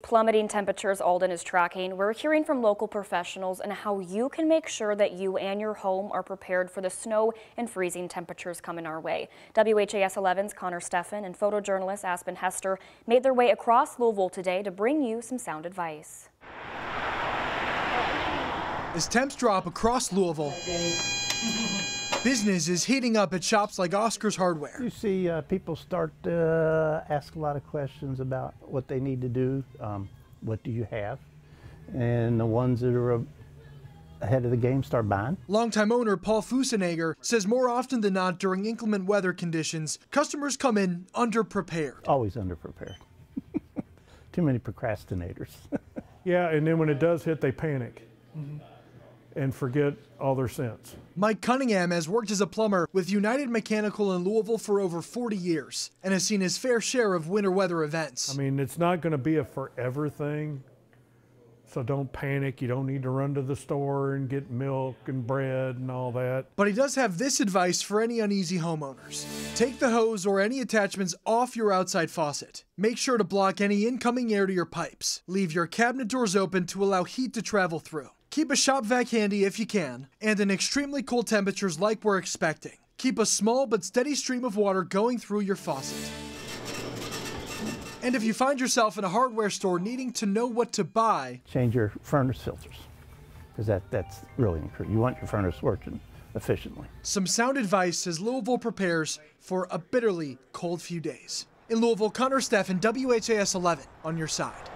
Plummeting temperatures Alden is tracking, we're hearing from local professionals and how you can make sure that you and your home are prepared for the snow and freezing temperatures coming our way. WHAS 11's Connor Steffen and photojournalist Aspen Hester made their way across Louisville today to bring you some sound advice. As temps drop across Louisville, business is heating up at shops like Oscar's Hardware. You see people start to ask a lot of questions about what they need to do, what do you have, and the ones that are ahead of the game start buying. Longtime owner Paul Fusenegger says more often than not during inclement weather conditions, customers come in underprepared. Always underprepared. Too many procrastinators. Yeah, and then when it does hit, they panic. Mm-hmm. And forget all their sins. Mike Cunningham has worked as a plumber with United Mechanical in Louisville for over 40 years and has seen his fair share of winter weather events. I mean, it's not going to be a forever thing, so don't panic. You don't need to run to the store and get milk and bread and all that. But he does have this advice for any uneasy homeowners. Take the hose or any attachments off your outside faucet. Make sure to block any incoming air to your pipes. Leave your cabinet doors open to allow heat to travel through. Keep a shop vac handy if you can, and in extremely cold temperatures like we're expecting, keep a small but steady stream of water going through your faucet. And if you find yourself in a hardware store needing to know what to buy, change your furnace filters, because that's really important. You want your furnace working efficiently. Some sound advice as Louisville prepares for a bitterly cold few days. In Louisville, Connor Steffen, WHAS 11 on your side.